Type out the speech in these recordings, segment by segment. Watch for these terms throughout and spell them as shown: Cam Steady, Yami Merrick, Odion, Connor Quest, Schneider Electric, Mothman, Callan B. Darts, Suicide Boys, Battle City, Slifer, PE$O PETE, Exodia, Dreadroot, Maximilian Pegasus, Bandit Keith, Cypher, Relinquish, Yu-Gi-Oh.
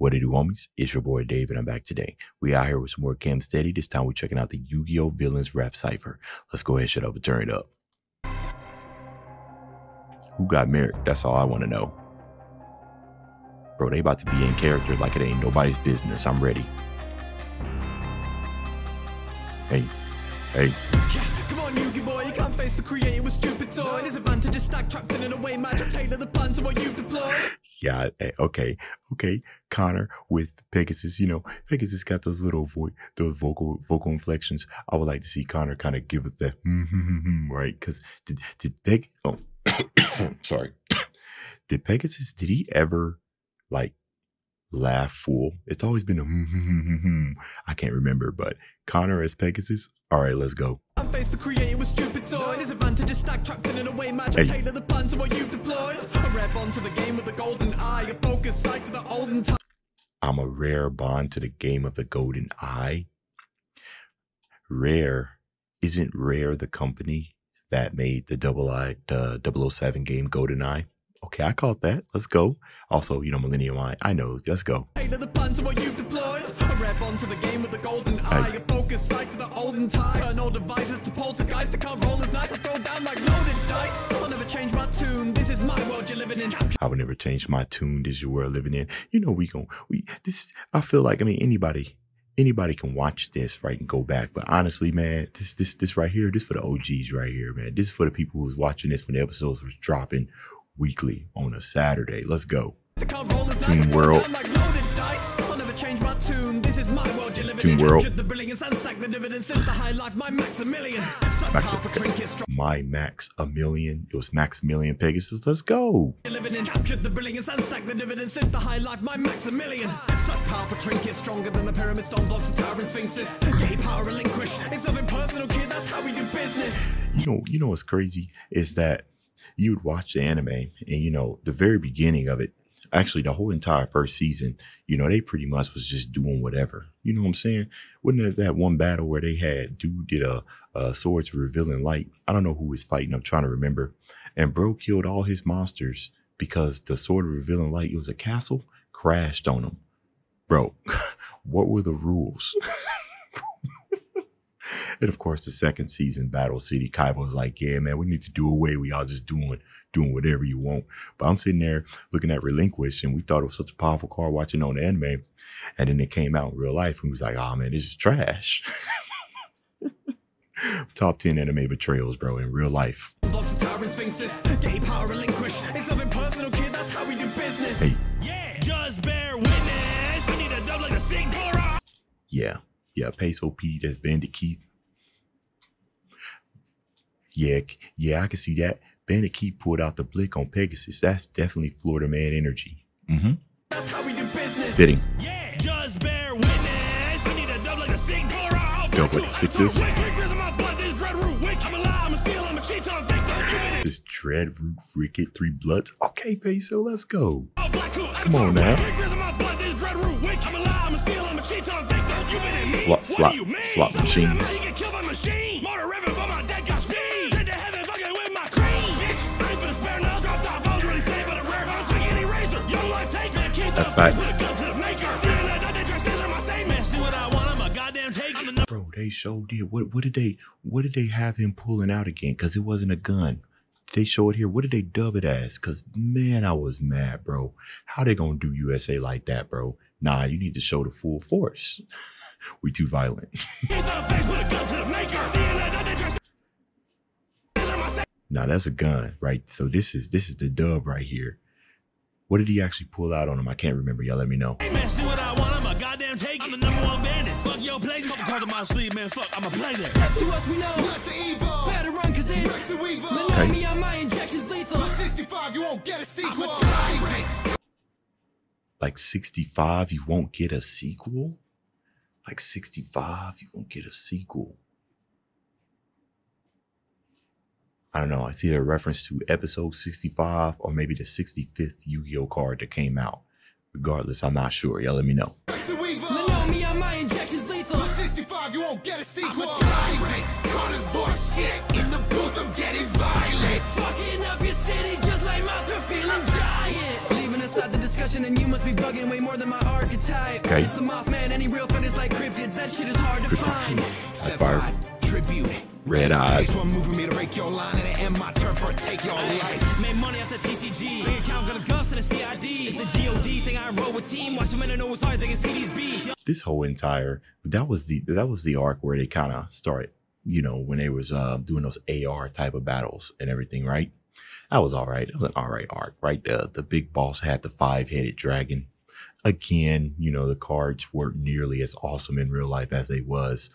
What it do, homies? It's your boy Dave, and I'm back today. We out here with some more Cam Steady. This time we're checking out the Yu-Gi-Oh! Villains Rap Cypher. Let's go ahead and shut up and turn it up. Who got Merrick? That's all I want to know. Bro, they about to be in character like it ain't nobody's business. I'm ready. Hey. Hey. Come on, Yu-Gi-Oh! Boy, you can't face the creator with stupid toy. There's advantage to stack trapped in a way, magic tailor the plan to what you've deployed. Yeah, okay. Connor with Pegasus, you know, Pegasus got those little vocal inflections. I would like to see Connor kind of give it the right, because did Pegasus ever like laugh full? It's always been a I can't remember, but Connor as Pegasus. All right, let's go. I'm faced the creator with stupid toys. There's advantage stack trapped in a way, magic tailor the plan to what you've deployed. A rare bond to the game of the golden eye, a focus sight to the olden time. I'm a rare bond to the game of the golden eye. Rare isn't Rare the company that made the 007 game Golden Eye? Okay, I caught that. Let's go. Also, you know, Millennium Eye. I know. Let's go. Tailor the plan to what you've deployed. A rare bond to the game of the golden eye, a focus sight to the olden time. Turn all devices to poltergeist. I can't roll as nice. I go down like loaded dice. I'll never change my tune. This is my world you're living in. I will never change my tune. This is your world living in. You know, I feel like, I mean, anybody can watch this, right, and go back. But honestly, man, this right here, this for the OGs right here, man. This is for the people who's watching this when the episodes were dropping weekly on a Saturday. Let's go. Team World. Team World. My Maximilian. It was Maximilian Pegasus. Let's go. Stronger than the pyramid stone blocks of towering sphinxes. Gay power relinquish. It's nothing personal, kid. That's how we do business. You know what's crazy is that you would watch the anime and, you know, the very beginning of it, actually the whole entire first season, you know, they pretty much was just doing whatever. You know what I'm saying? Wasn't there that one battle where they had dude did a sword to revealing light? I don't know who was fighting. I'm trying to remember. And bro killed all his monsters because the sword of revealing light, it was a castle, crashed on him. Bro, what were the rules? And of course, the second season, Battle City, Kaibo's like, yeah, man, we need to do away. We all just doing whatever you want. But I'm sitting there looking at Relinquish, and we thought it was such a powerful card watching on the anime. And then it came out in real life, and we was like, oh, man, this is trash. Top 10 anime betrayals, bro, in real life. Hey. Yeah, just bear witness. We need a dub like a sink. Yeah. Yeah, PE$O PETE, that's Bandit Keith. Yeah, I can see that. Bandit Keith pulled out the blick on Pegasus. That's definitely Florida man energy. Mm-hmm. That's how we do business. Fitting. Yeah, just bear witness. We need a dub like a sink. Dub like a sink. This Dreadroot Ricket 3 Bloods. Okay, PE$O, let's go. Come on now. Slot machines. That's facts. Bro, they showed did. What did they have him pulling out again? Because it wasn't a gun. They show it here. What did they dub it as? Because, man, I was mad, bro. How they going to do USA like that, bro? Nah, you need to show the full force. We too violent. Now, that's a gun, right? So this is the dub right here. What did he actually pull out on him? I can't remember. Y'all let me know. Hey, man, see what I want? I'm a goddamn take. I'm the #1 bandit. Fuck your play. Fuck the card of my sleeve, man. Fuck, I'm a player. Step to us, we know. What's the evil? Better run, cause it's Rex and Weevil. Let me on my injections lethal. 65, you won't get a sequel. Like 65, you won't get a sequel? Like 65, you won't get a sequel. I don't know. It's either a reference to episode 65 or maybe the 65th Yu-Gi-Oh card that came out. Regardless, I'm not sure. Y'all let me know. discussion, then you must be bugging way more than my archetype. Okay. It's the Mothman, any real friend is like cryptids. That shit is hard to find. That's fire. Tribute. Red eyes. One move for me to break your line and end my turf or take your life. Made money after TCG. Big account got a gust and a CID. It's the GOD thing I roll with team. Watch them in and know it's hard. They can see these beats. This whole entire that was the arc where they kind of started, you know, when they was doing those AR type of battles and everything, right? That was all right. It was an all right arc, right? The big boss had the 5-headed dragon. Again, you know, the cards weren't nearly as awesome in real life as they was,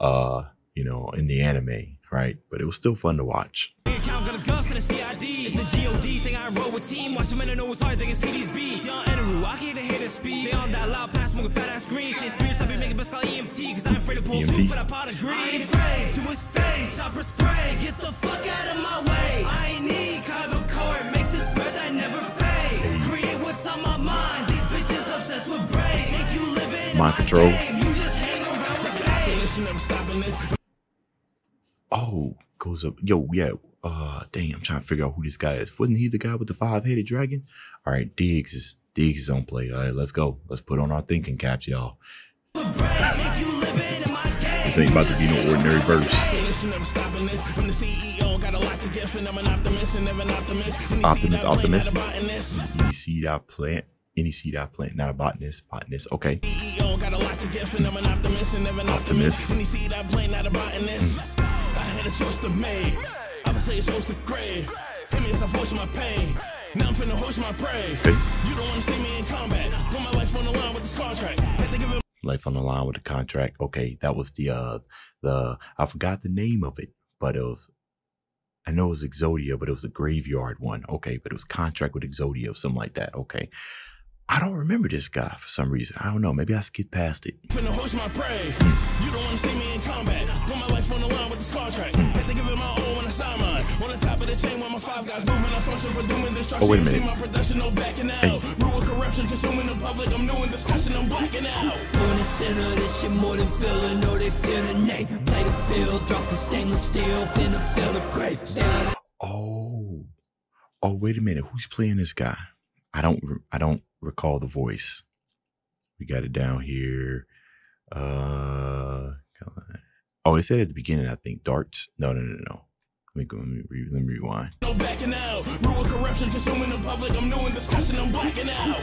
you know, in the anime, right? But it was still fun to watch. Mind control. Oh, goes up. Yo, yeah. Dang, I'm trying to figure out who this guy is. Wasn't he the guy with the 5-headed dragon? All right, Diggs is on play. All right, let's go. Let's put on our thinking caps, y'all. This ain't about to be no ordinary verse. Optimist. Any seed I plant. Any seed I plant, not a botanist. Botanist, okay. CEO got a lot to give, and I'm an optimist and never an optimist. Any seed I plant, not a botanist. I had a choice to make. I would say it's chose to grave. Give me some force of my pain. Now I'm finna horse my prey. You don't wanna see me in combat. Put my life on the line with this contract. Life on the line with the contract. Okay, that was the I forgot the name of it, but it was, I know it was Exodia, but it was a graveyard one. Okay, but it was contract with Exodia or something like that. Okay. I don't remember this guy for some reason. I don't know. Maybe I skipped past it. You don't want to see me in combat. Put my life on the line with this contract. Had to give it my all when I sign mine. On the top of the chain with my 5 guys moving on function for doing destruction. Oh, wait a minute. See my production, no backing out. Rule corruption, consuming the public. I'm new in discussion, I'm blacking out. On the center, this shit more than feeling. No, they feel the name. Play the field, drop the stainless steel, finna fill the grave. Oh. Oh, wait a minute. Who's playing this guy? I don't recall the voice. We got it down here. Oh, it said at the beginning, I think darts. No. Let me rewind. No backing out. Rule corruption, consuming the public. I'm new in discussion. I'm blacking out.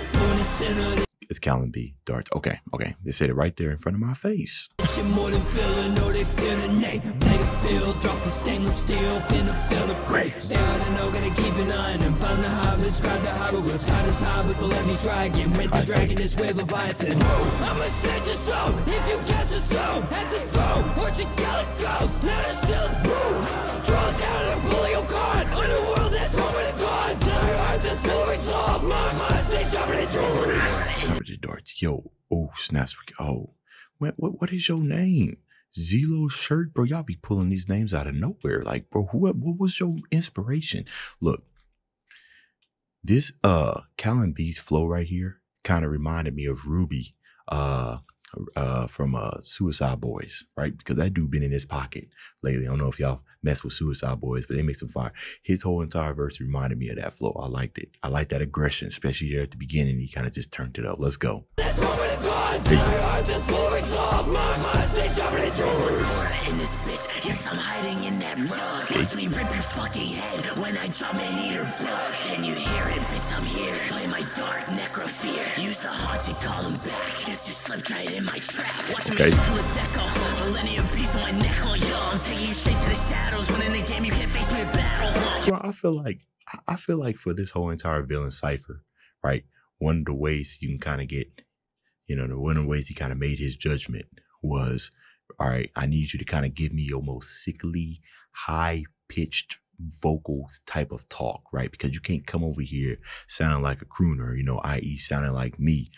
It's Callan B. Darts. Okay. They said it right there in front of my face. Yo, oh snaps. Oh, what is your name? Zelo shirt, bro. Y'all be pulling these names out of nowhere. Like, bro, what was your inspiration? Look, this Callan B's flow right here kind of reminded me of Ruby from Suicide Boys, right? Because that dude been in his pocket lately. I don't know if y'all mess with Suicide Boys, but they make some fire. His whole entire verse reminded me of that flow. I liked it. I liked that aggression, especially there at the beginning. He kind of just turned it up. Let's go. Bro, I feel like for this whole entire villain cipher, right? One of the ways you can kind of get, you know, one of the ways he kind of made his judgment was, all right, I need you to kind of give me your most sickly, high-pitched vocals type of talk, right? Because you can't come over here sounding like a crooner, you know, i.e. sounding like me,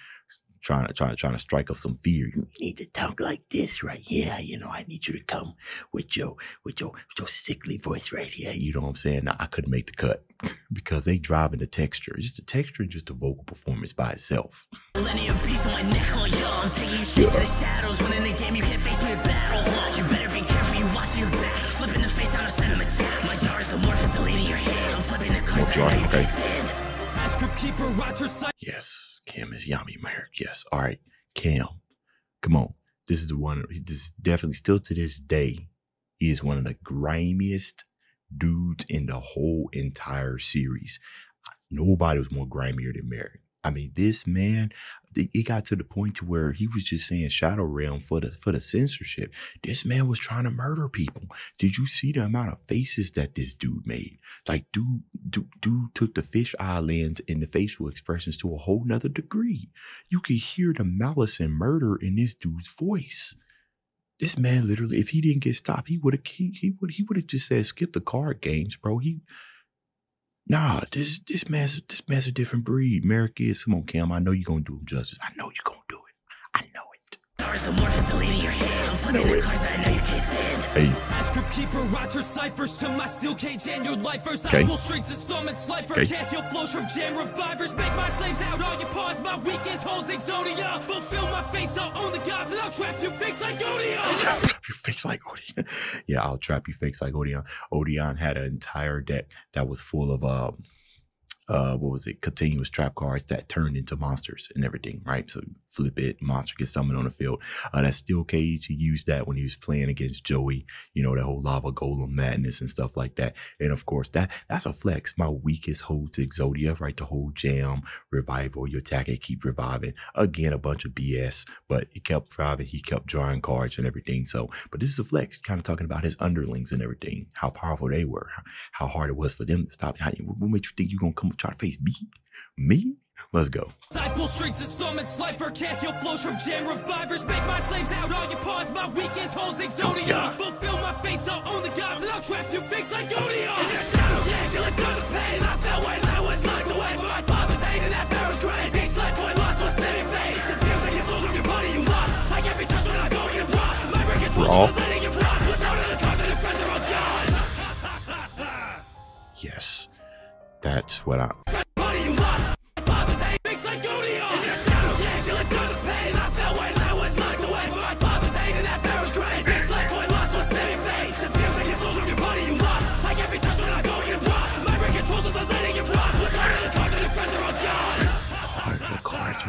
trying to strike up some fear. You need to talk like this right here. You know, I need you to come with your sickly voice right here. You know what I'm saying? Now, I couldn't make the cut because they driving the texture. It's just the texture and just the vocal performance by itself. Yes. Cam is Yami Merrick. Yes. All right, Cam, come on. This is one. This definitely still to this day, he is one of the grimiest dudes in the whole entire series. Nobody was more grimier than Merrick. I mean, this man, it got to the point to where he was just saying Shadow Realm for the censorship. This man was trying to murder people. Did you see the amount of faces that this dude made? Like, dude took the fish eye lens and the facial expressions to a whole nother degree. You could hear the malice and murder in this dude's voice. This man literally, if he didn't get stopped, he would have just said skip the card games, bro. Nah, this man's a different breed. Merrick is. Come on, Cam. I know you're gonna do him justice. I know you're gonna do it. I know it. Hey. I script keeper, Roger ciphers to my seal cage and your lifers. I pull strings to summon slifer. Can't kill flows from jam revivers. Make my slaves out all your pawns. My weakest holds Exodia. Fulfill my fates. I'll own the gods and I'll trap you fakes like Odion. You fakes like Odion. Yeah, I'll trap you fakes like Odion. Odion had an entire deck that was full of what was it? Continuous trap cards that turned into monsters and everything, right? So flip it, monster gets summoned on the field. That steel cage, he used that when he was playing against Joey, you know, that whole lava golem madness and stuff like that. And of course, that's a flex. My weakest holds Exodia, right? The whole jam, revival, you attack it, keep reviving. Again, a bunch of BS, but he kept reviving, he kept drawing cards and everything. So, but this is a flex, kind of talking about his underlings and everything, how powerful they were, how hard it was for them to stop. What made you think you're gonna come try to face me? Me? Let's go. I pull strings to summon slifer, can't kill flows from jam revivers. Make my slaves out all your pawns. My weakest holds Exodia. Fulfill my fates, I'll own the gods, and I'll trap you fakes like Odion. In the shadow game, till it got the pain. I fell when I was locked away, but my father's hate and that pharaoh's grave. Each slave boy lost was saving fate. The fears like his souls from your body you lost. I can't be touched when I go in your block. My record tools are letting you block. What's out of the cards and the friends are all gone. Yes. That's what I'm.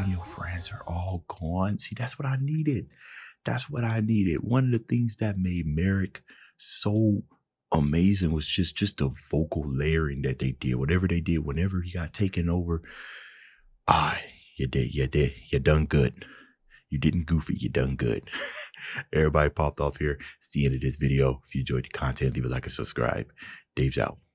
Your friends are all gone. See, that's what I needed. That's what I needed. One of the things that made Merrick so amazing was just the vocal layering that they did. Whatever they did, whenever he got taken over, you done good. You didn't goofy, you done good. Everybody popped off here. It's the end of this video. If you enjoyed the content, leave a like and subscribe. Dave's out.